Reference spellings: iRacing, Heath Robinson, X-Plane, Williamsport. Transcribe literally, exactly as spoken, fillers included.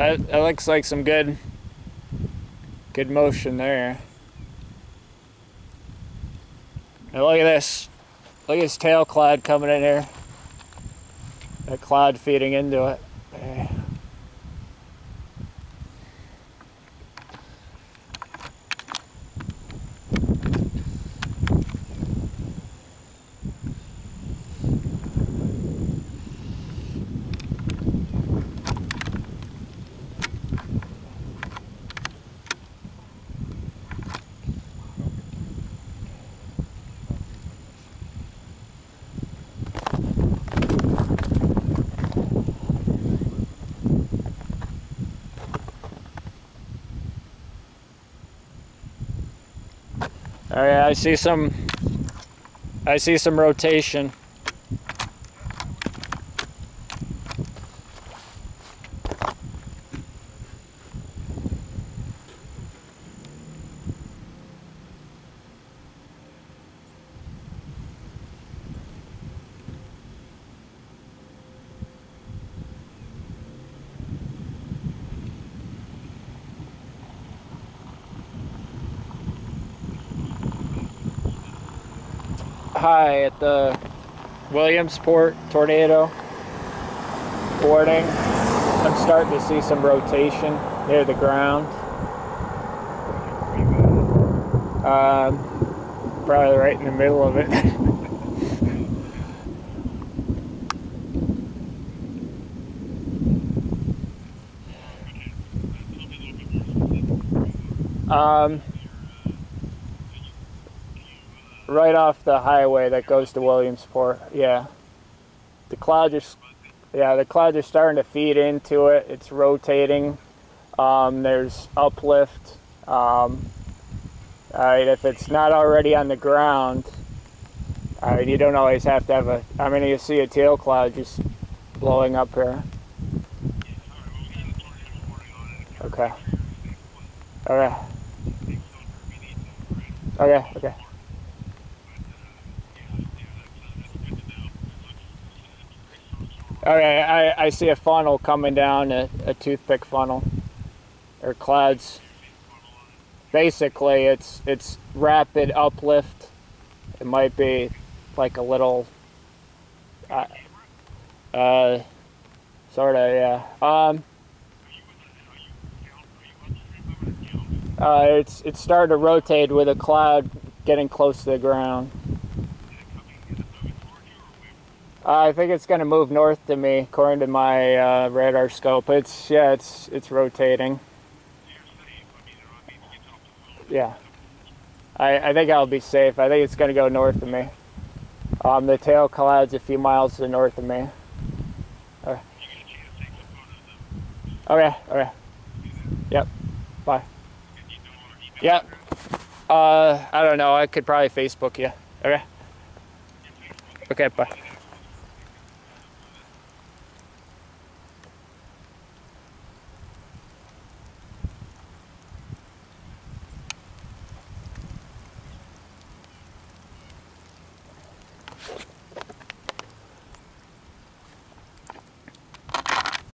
That, that looks like some good, good motion there. Now look at this. Look at this tail cloud coming in here. That cloud feeding into it. There. All right, I see some, I see some rotation. Hi at the Williamsport tornado boarding. I'm starting to see some rotation near the ground. Um, probably right in the middle of it. um, Right off the highway that goes to Williamsport, yeah. The clouds are, yeah, the clouds are starting to feed into it. It's rotating. Um, there's uplift. Um, all right, if it's not already on the ground, all right, you don't always have to have a. I mean, you see a tail cloud just blowing up here. Okay. Okay. Okay. Okay. Okay, I, I see a funnel coming down, a, a toothpick funnel, or clouds. Basically, it's it's rapid uplift. It might be like a little, uh, uh sort of, yeah. Um, uh, it's it's starting to rotate with a cloud getting close to the ground. I think it's going to move north to me, according to my uh, radar scope. It's, yeah, it's, it's rotating. Yeah. I, I think I'll be safe. I think it's going to go north of me. Um, the tail cloud's a few miles to the north of me. Okay. Okay, okay. Yep. Bye. Yep. Uh, I don't know. I could probably Facebook you. Okay. Okay, bye.